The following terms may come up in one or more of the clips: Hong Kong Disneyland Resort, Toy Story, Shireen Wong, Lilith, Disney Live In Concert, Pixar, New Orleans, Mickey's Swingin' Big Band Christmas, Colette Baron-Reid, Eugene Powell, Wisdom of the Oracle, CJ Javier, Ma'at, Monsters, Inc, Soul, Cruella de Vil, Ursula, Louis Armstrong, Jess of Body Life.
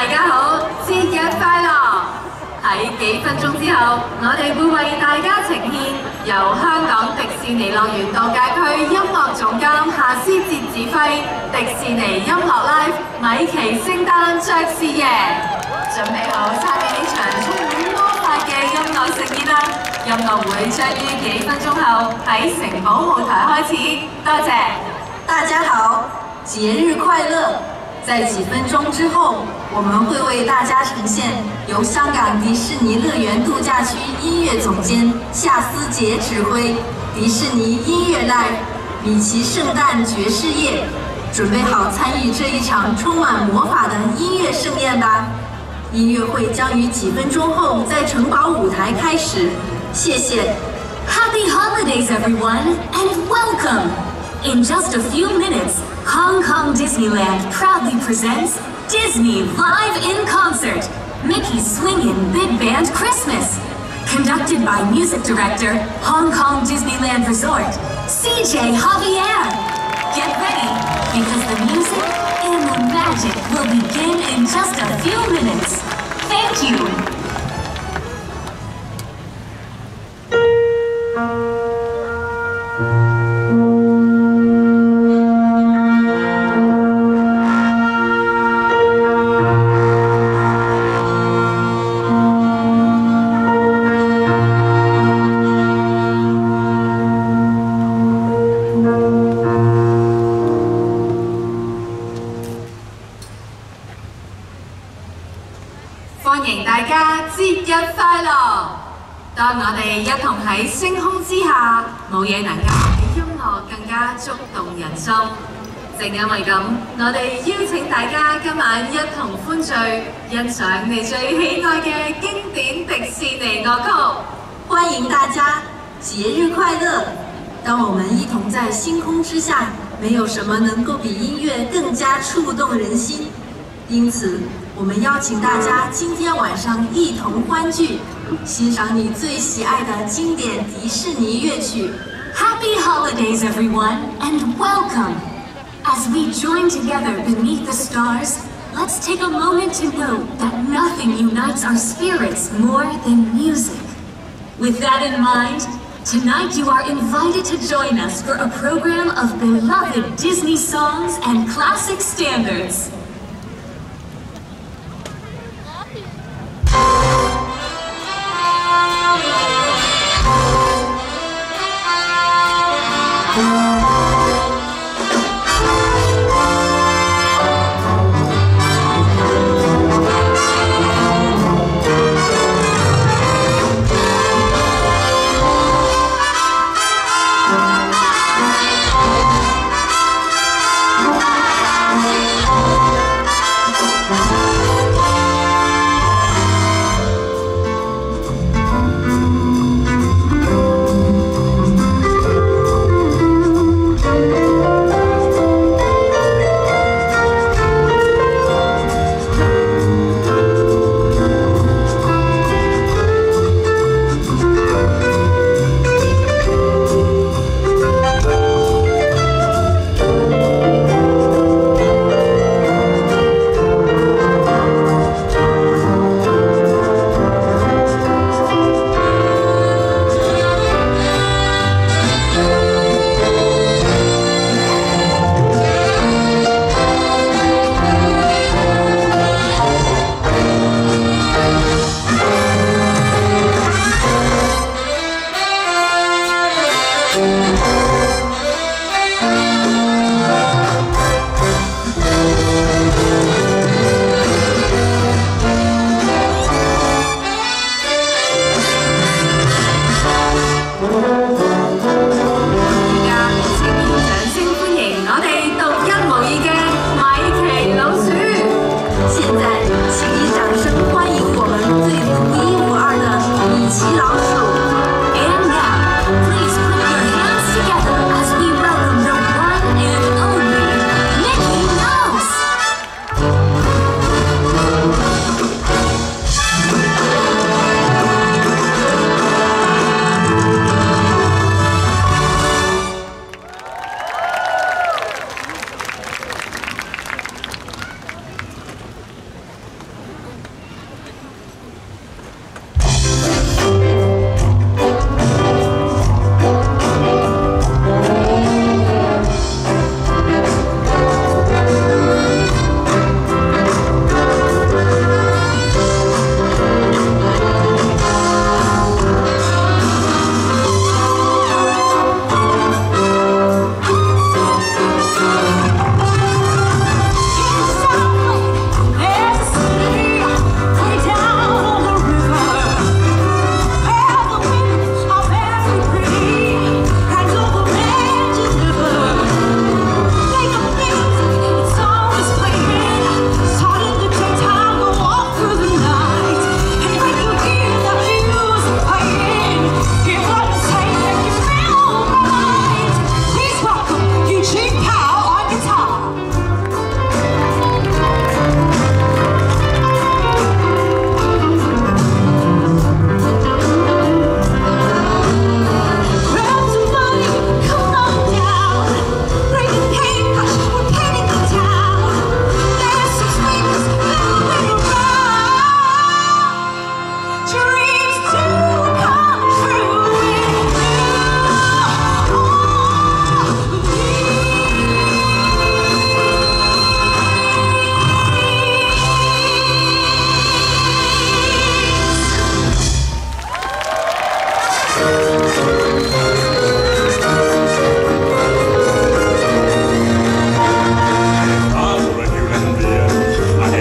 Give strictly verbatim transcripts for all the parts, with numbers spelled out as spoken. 大家好，節日快樂！喺幾分鐘之後，我哋會為大家呈現由香港迪士尼樂園度假區音樂總監夏思哲指揮迪士尼音樂 Live 米奇聖誕爵士夜，準備好參與呢場充滿魔法嘅音樂盛宴啦！音樂會將於幾分鐘後喺城堡舞台開始。多謝大家好，節日快樂！ 在几分钟之后，我们会为大家呈现由香港迪士尼乐园度假区音乐总监夏思哲指挥迪士尼音乐 Live 米奇圣诞爵士夜。准备好参与这一场充满魔法的音乐盛宴吧！音乐会将于几分钟后在城堡舞台开始。谢谢。Happy holidays, everyone, and welcome. In just a few minutes. Hong Kong Disneyland proudly presents Disney Live In Concert, Mickey's Swingin' Big Band Christmas, conducted by music director Hong Kong Disneyland Resort, C J Javier. Get ready, because the music and the magic will begin in just a few minutes. Thank you. Happy holidays, everyone, and welcome. As we join together beneath the stars, let's take a moment to know that nothing unites our spirits more than music. With that in mind, tonight you are invited to join us for a program of beloved Disney songs and classic standards. Oh,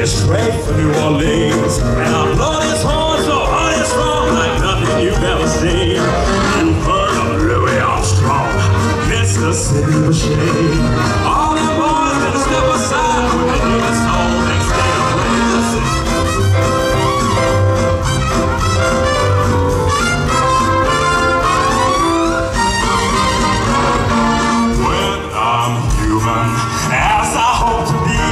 straight for New Orleans, and I'll blow this horn so hard and strong like nothing you've ever seen. You heard of Louis Armstrong, Mississippi Machine. All the boys in the step aside when they do this whole next day of praise. When I'm human, as I hope to be,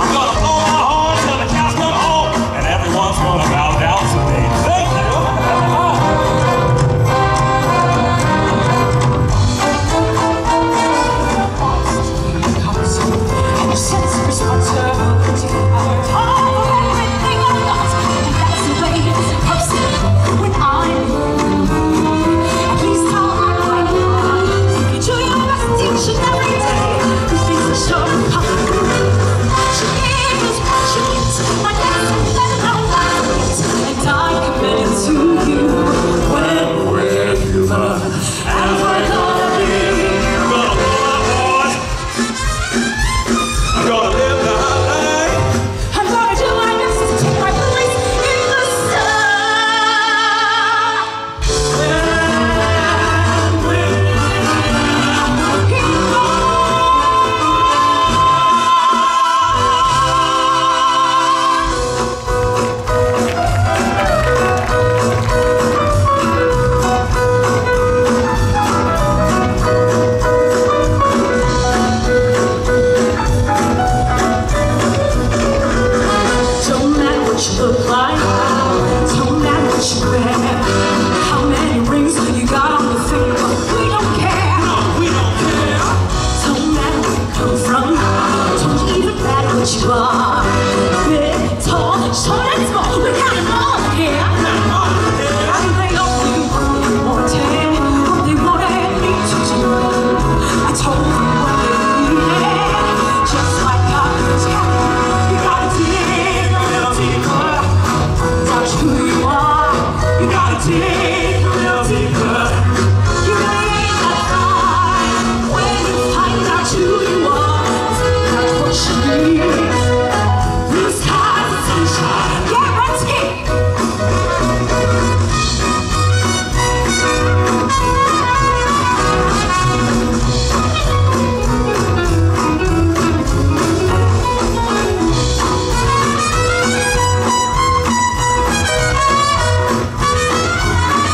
I'm gonna blow my horn till the cows come home, and everyone's gonna bow down to me. Thank you. I'm a sense of responsibility. Oh, everything I got, and that's the way it's supposed to be when I'm home. At least how I like it. You do your best each and every day. These things are sure to come. She gave us what she needs. I guess that's how I need. And I committed to you when we're human. And we're gonna be human. I'm gonna live my life. I'm gonna do my best to take my place in the sun. When we're human. Don't matter what you look like, don't matter what you wear, how many rings you got on your finger, we don't care. We don't care. Don't matter where you come from, don't even matter what you are. Big, tall, short, and small, we got it all here. I can play all the people they wanted, what they wanted me to do. I told them what they needed, just like God was happy. You gotta dig a little deeper, touch who you are. You gotta dig a little deeper. You may not find when you find out who you are, that's what you need. Blue skies and sunshine, yeah, let's get. It's gonna be tough. You gotta take a little deeper. You ain't done that before. Don't keep inside yourself. That's what you need.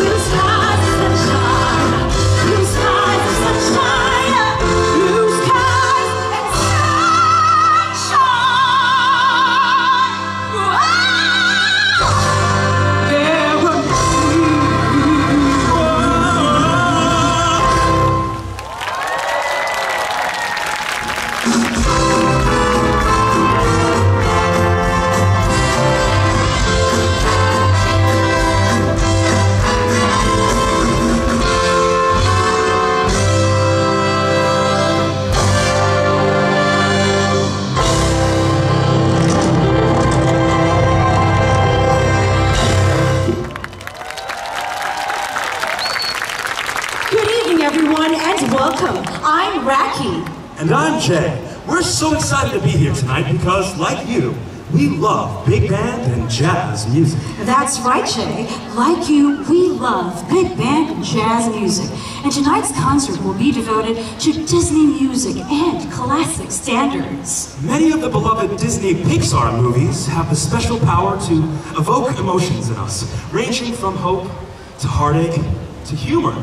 Blue skies and sunshine. Blue skies and sunshine. Blue skies and sunshine. There will be one. Good evening, everyone, and welcome. I'm Raki. And I'm Jay. We're so excited to be here tonight because, like you, we love big band and jazz music. That's right, Jay. Like you, we love big band and jazz music. And tonight's concert will be devoted to Disney music and classic standards. Many of the beloved Disney Pixar movies have the special power to evoke emotions in us, ranging from hope to heartache to humor.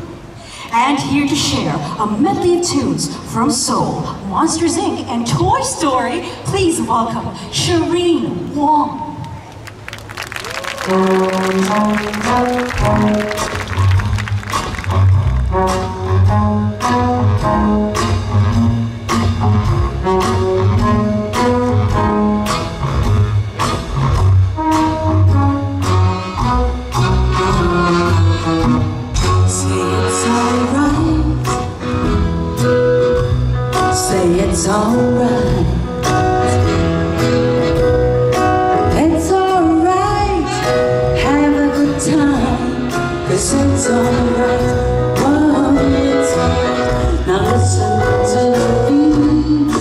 And here to share a medley of tunes from Soul, Monsters, Incorporated, and Toy Story, please welcome Shireen Wong. Say it's alright. Say it's alright. alright. It's alright. Have a good time. 'Cause it's alright. Oh, it's alright. Now listen to the beat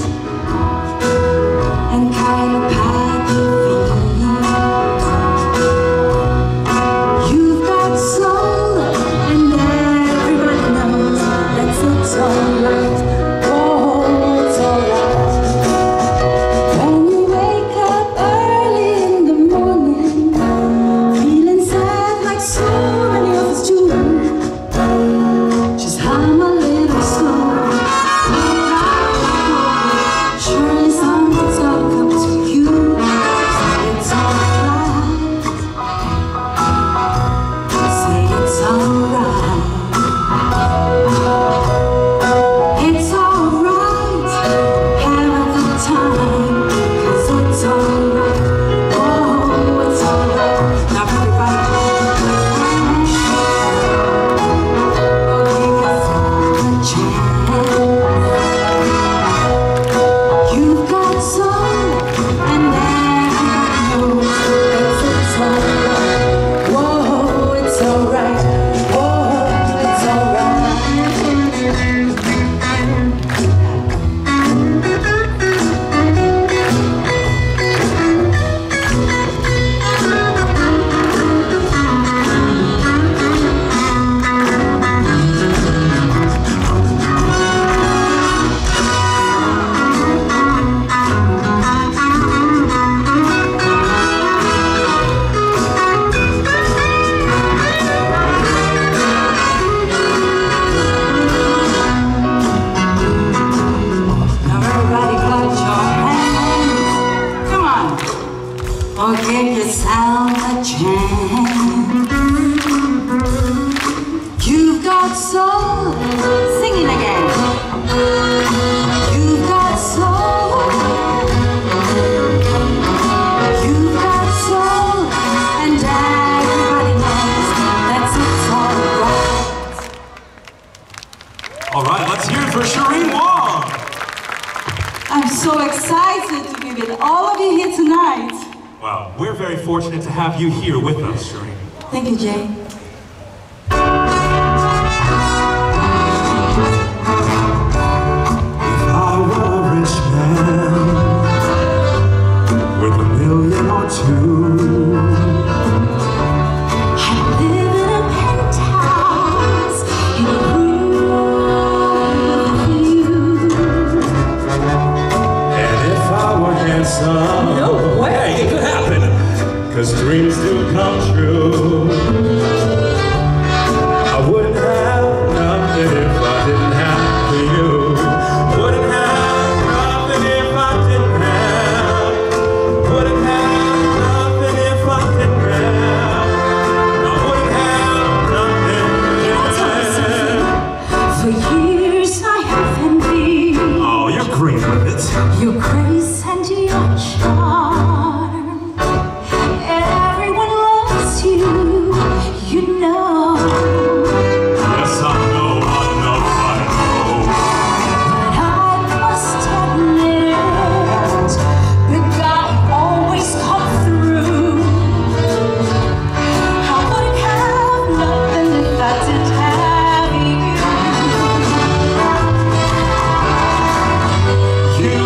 and kind of pat your feet. You've got soul, and everybody knows that it's alright. You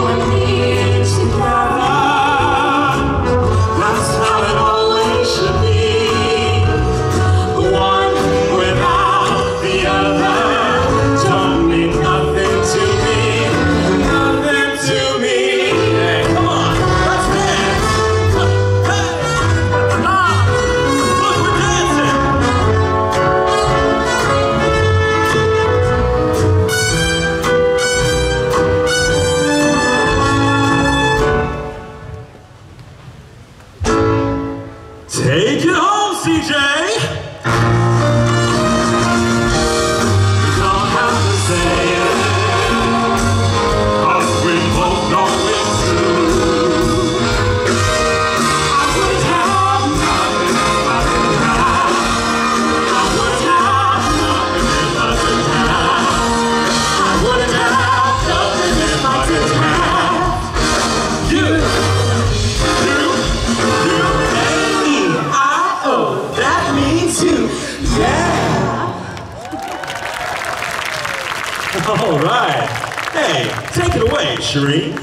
and me together. Take it away, Shireen.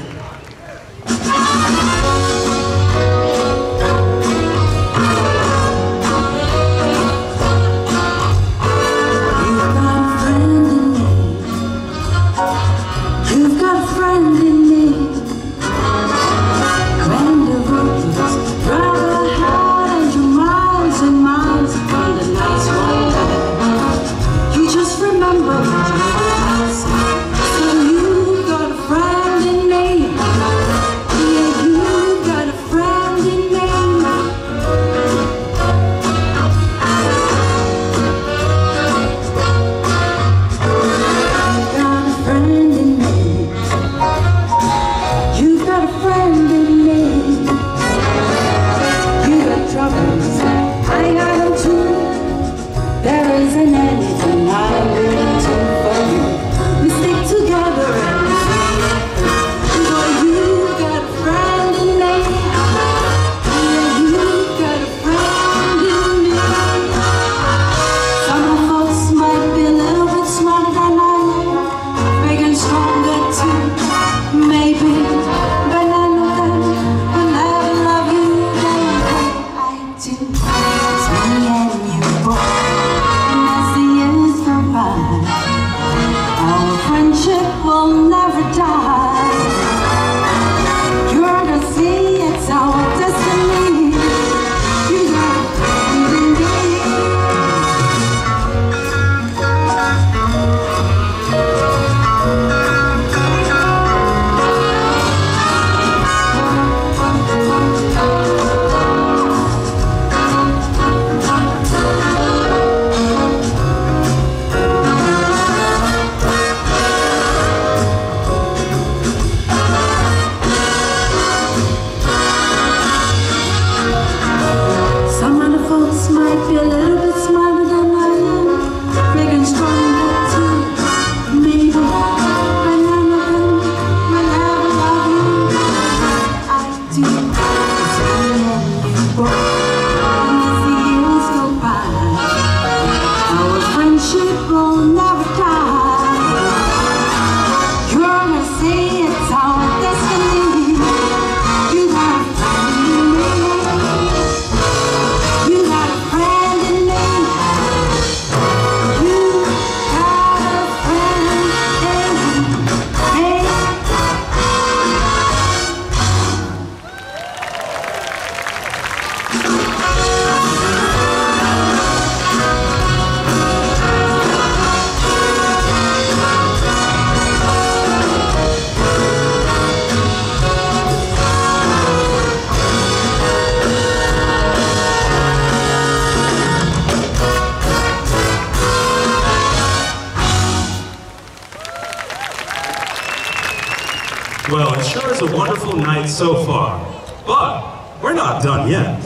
Well, it sure is a wonderful night so far, but we're not done yet.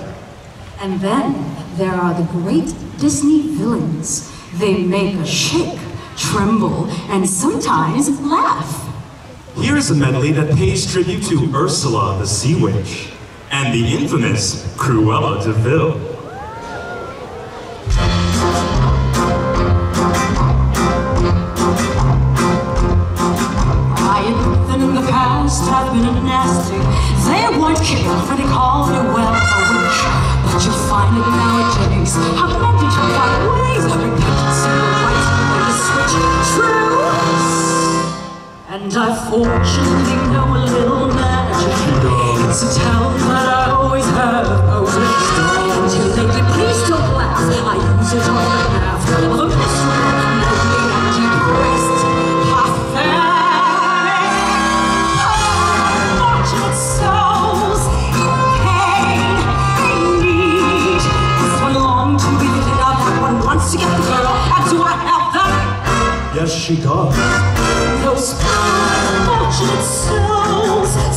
And then there are the great Disney villains. They make us shake, tremble, and sometimes laugh. Here's a medley that pays tribute to Ursula the Sea Witch and the infamous Cruella de Vil. Have been nasty. They weren't killed for they called it well a witch. But you'll find it nowadays. How plenty to find ways of repentance and the right way to switch. True. And I fortunately know a little magic. It's a talent that I always have possessed. Until lately, please don't laugh. I use it on behalf of a mystery. Yes, she does. Those unfortunate souls.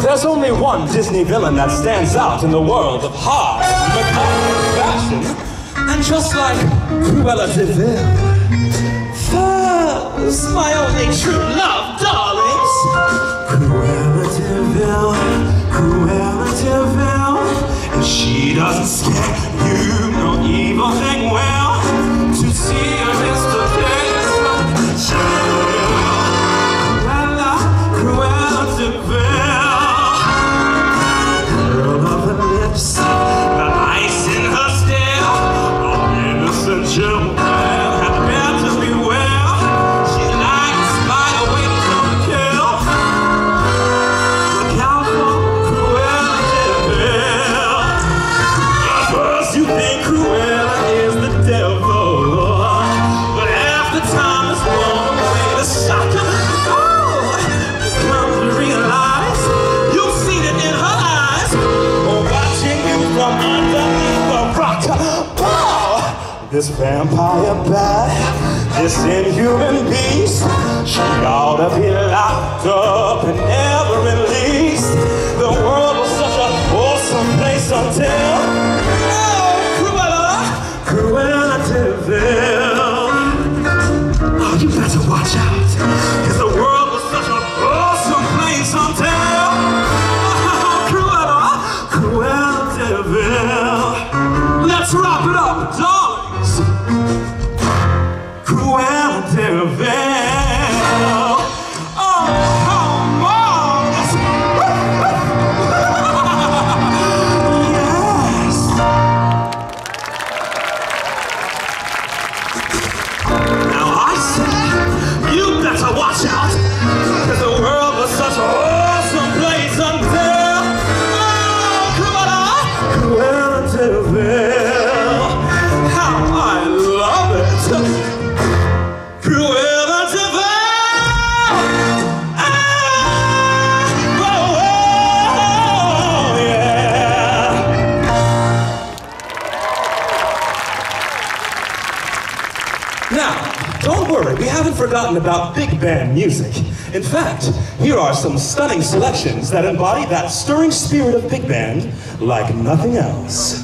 There's only one Disney villain that stands out in the world of hard, macabre fashion, and just like Cruella de Vil, furs, my only true love, darlings. Cruella de Vil, Cruella de Vil, and she doesn't scare you, no evil thing will, to see her is the best. Cruella, Cruella de Vil, girl of the lips, the ice in her stare, an innocent gem. This vampire bat, this inhuman beast, she ought to be locked up and never released. The world was such an awesome place until, oh, Cruella, Cruella de Vil. Oh, you better watch out, cause the world was such an awesome place until, oh, Cruella, Cruella de Vil. Let's wrap it up, dog. Forgotten about big band music. In fact, here are some stunning selections that embody that stirring spirit of big band like nothing else.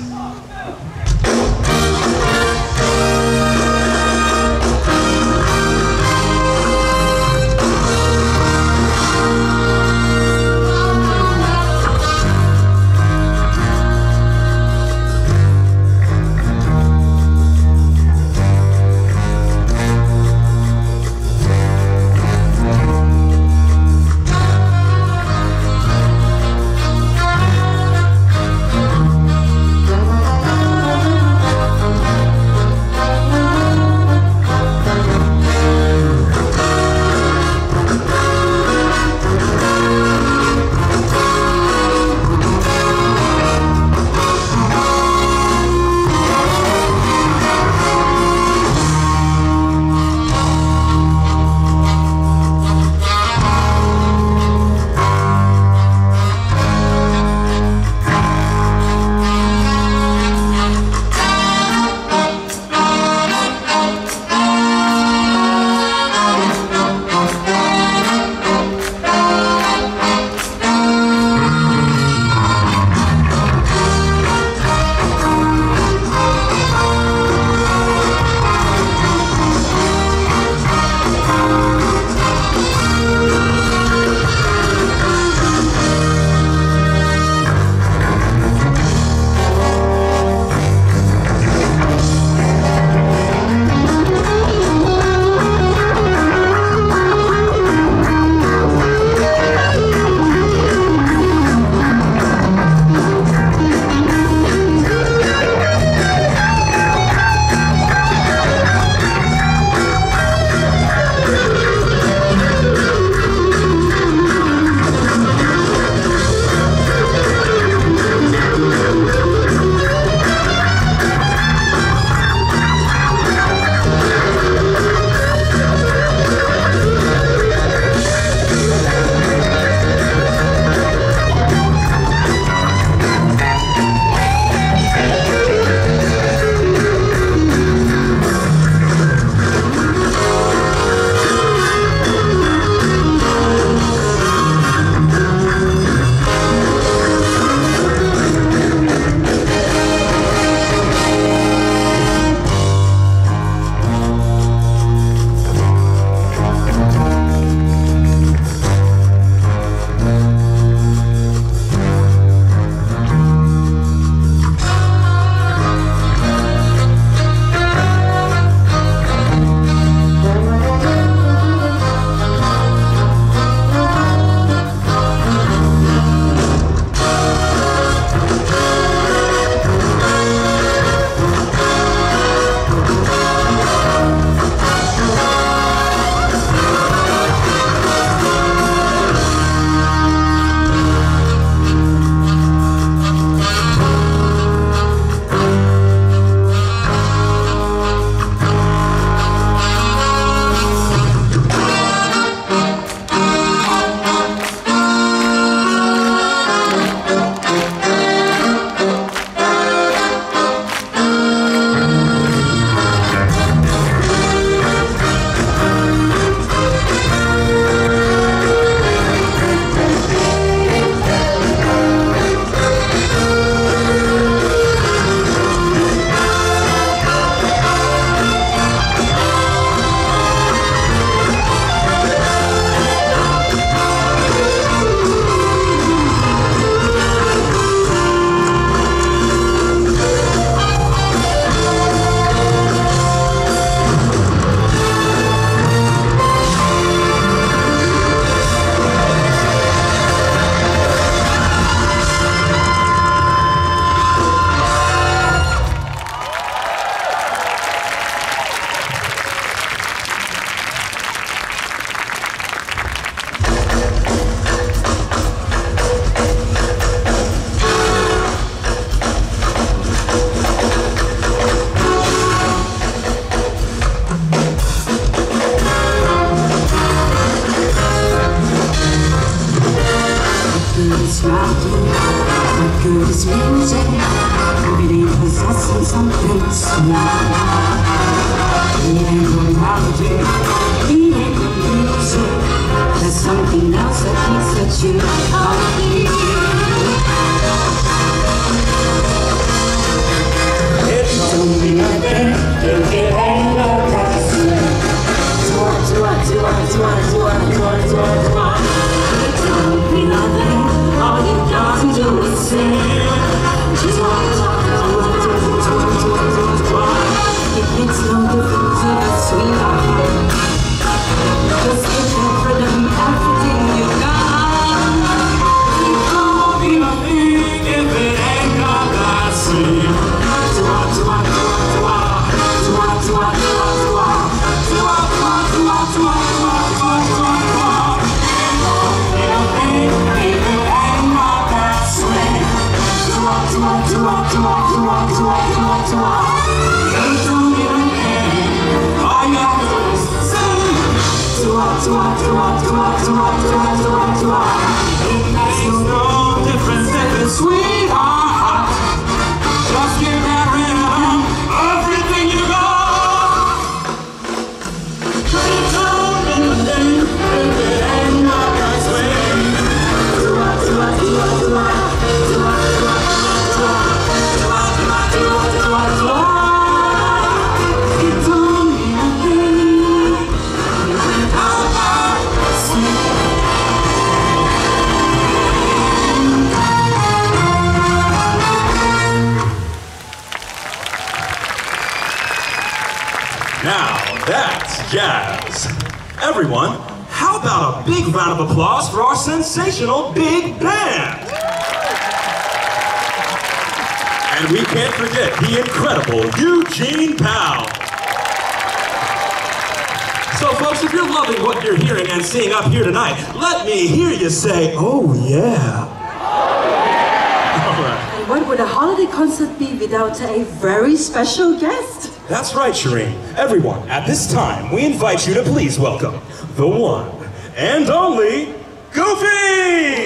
music, really possessing something small. Eating the logic, eating the music, there's something else that thinks that you are here. It's only a thing, if it ain't no passing. Do I, do I, do I, do I, do I, do I, do I, do I. It's only a thing, all you got to do is sing. Just want to talk about it, it makes no difference if it's we are here. Just give your freedom everything you got. It don't be a thing if it ain't got that scene. Do I, do I, do I, do I, do I, do I, do I, do I, do I, do I, do I, do I, do I, do I, do I, do I, do I, do I, do I, do I, do I, do I. You don't even care, all you have to do is sing. Do I, do I, do I, do I, do I, do I, do I, do I. It makes no difference if it's sweetheart. Just give that rhythm everything you got. You don't even care if it ain't my guy's way. Do I, do I, do I, do I, do I, do I. That's jazz. Everyone, how about a big round of applause for our sensational big band? And we can't forget the incredible Eugene Powell. So folks, if you're loving what you're hearing and seeing up here tonight, let me hear you say, oh yeah. What would a holiday concert be without a very special guest? That's right, Shireen. Everyone, at this time, we invite you to please welcome the one and only Goofy!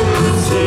Thank you.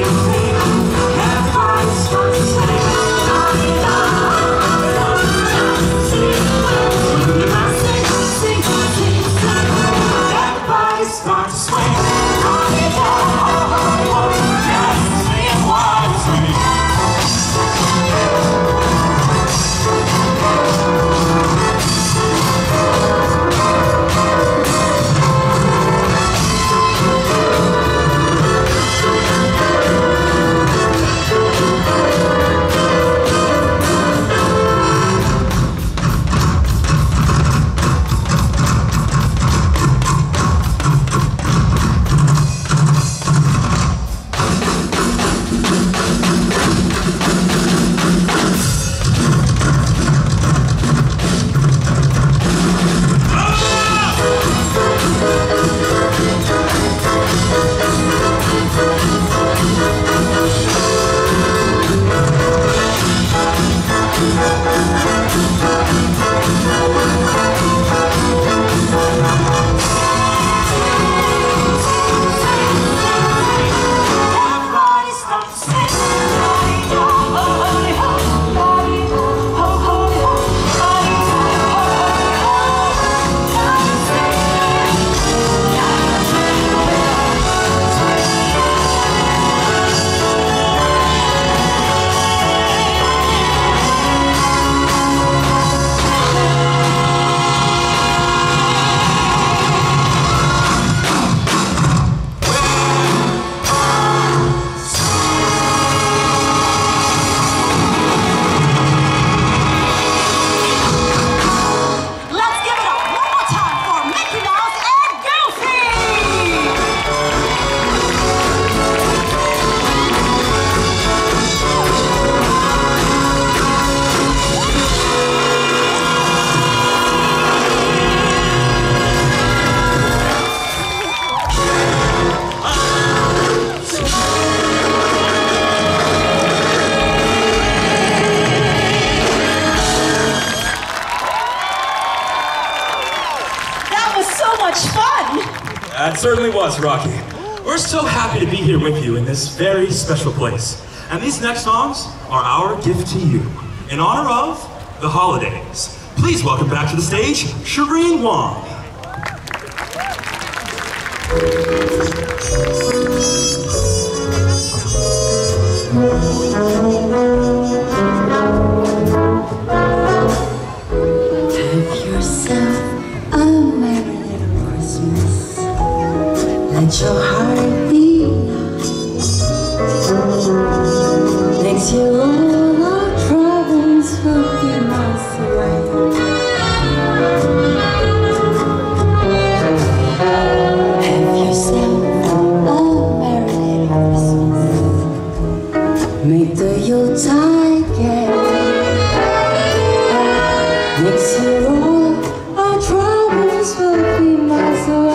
certainly was, Rocky. We're so happy to be here with you in this very special place. And these next songs are our gift to you in honor of the holidays. Please welcome back to the stage, Shireen Wong. Have yourself a merry little Christmas. Let your heart be light. Next year all our troubles will be miles away. Have yourself a merry little Christmas. Make the Yuletide gay. Next year all our troubles will be miles away.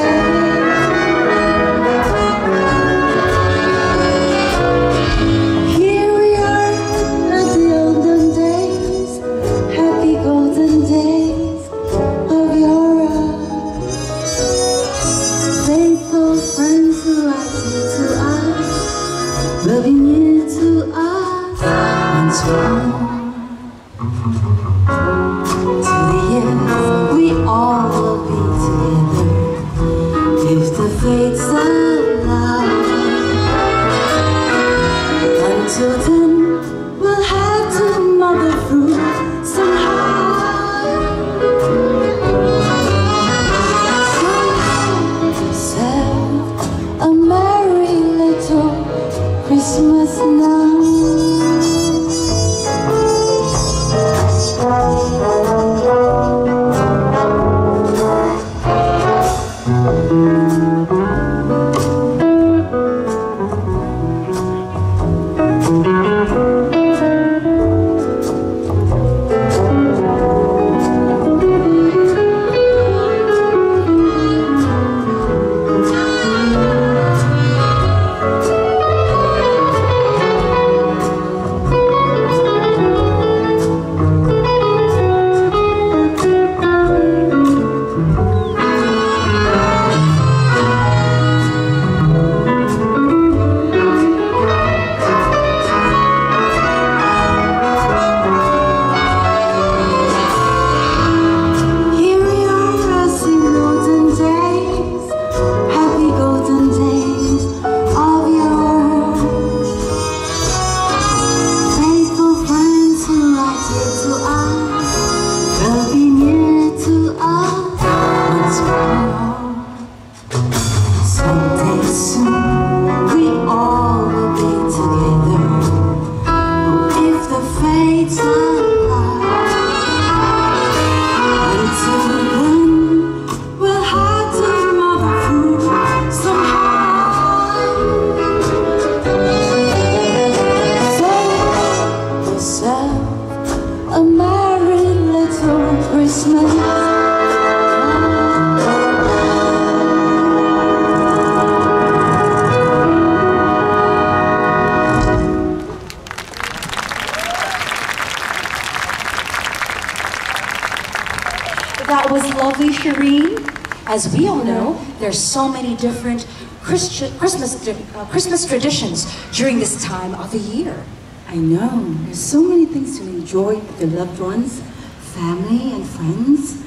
As we all know, there's so many different Christi Christmas, uh, Christmas traditions during this time of the year. I know, there's so many things to enjoy with your loved ones, family and friends.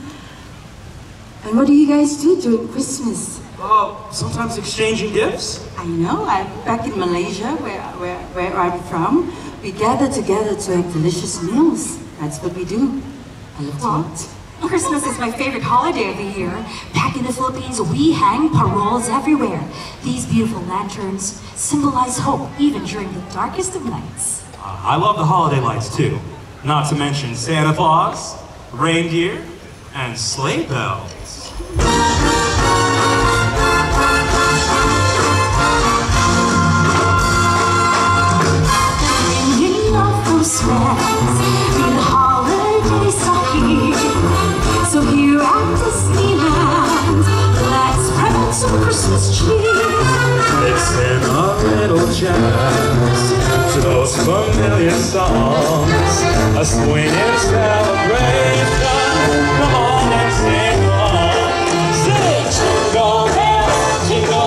And what do you guys do during Christmas? Uh, sometimes exchanging gifts. I know, I'm back in Malaysia, where, where, where I'm from. We gather together to have delicious meals. That's what we do. I love it. Christmas is my favorite holiday of the year. Back in the Philippines, we hang paroles everywhere. These beautiful lanterns symbolize hope even during the darkest of nights. Uh, I love the holiday lights too. Not to mention Santa Claus, reindeer, and sleigh bells. Ringing off those bells in the holiday stocking. So here at Disneyland, let's spread some Christmas cheer. Mixing up little jams to those familiar songs, a swinging celebration. Come on and sing along. Sing, jingle bells, jingle.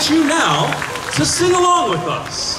invite you now to sing along with us.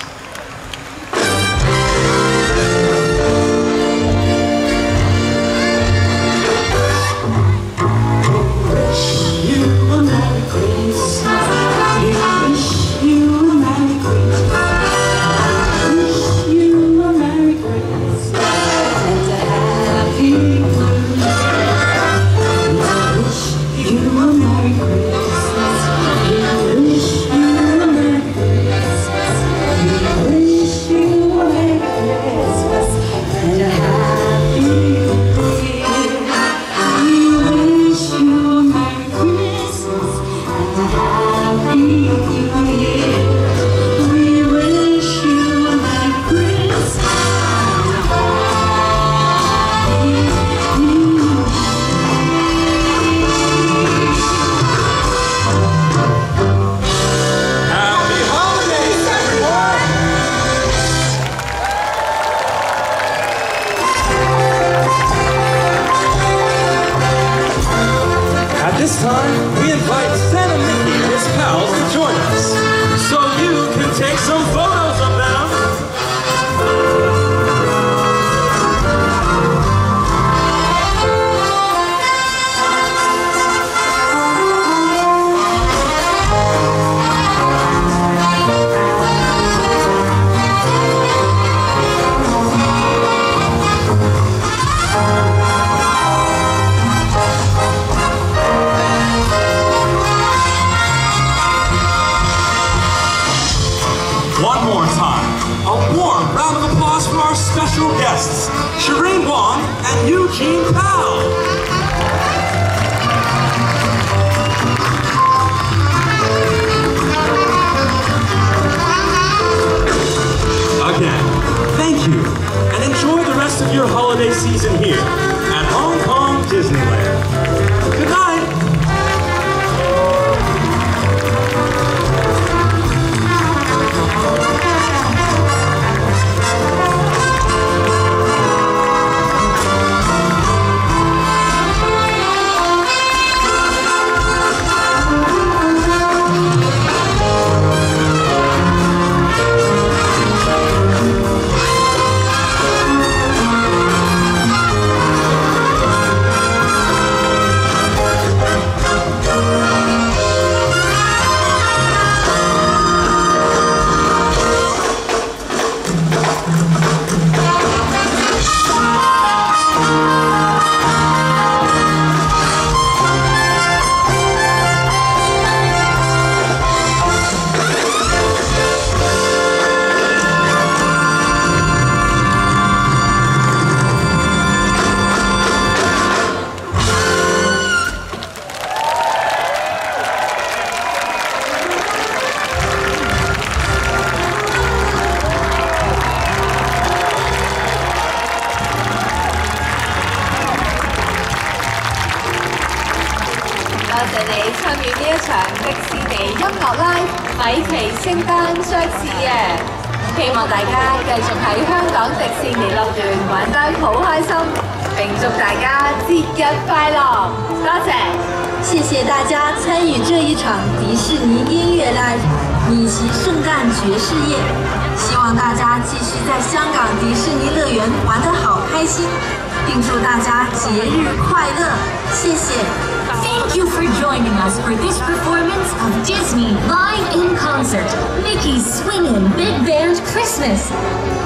Thank you for joining us for this performance of Disney Live In Concert, Mickey's Swingin' Big Band Christmas.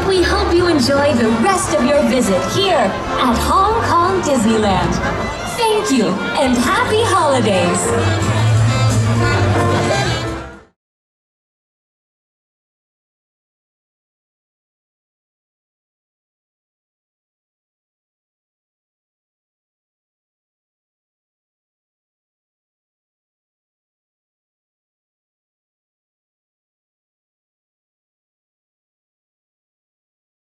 We hope you enjoy the rest of your visit here at Hong Kong Disneyland. Thank you and happy holidays!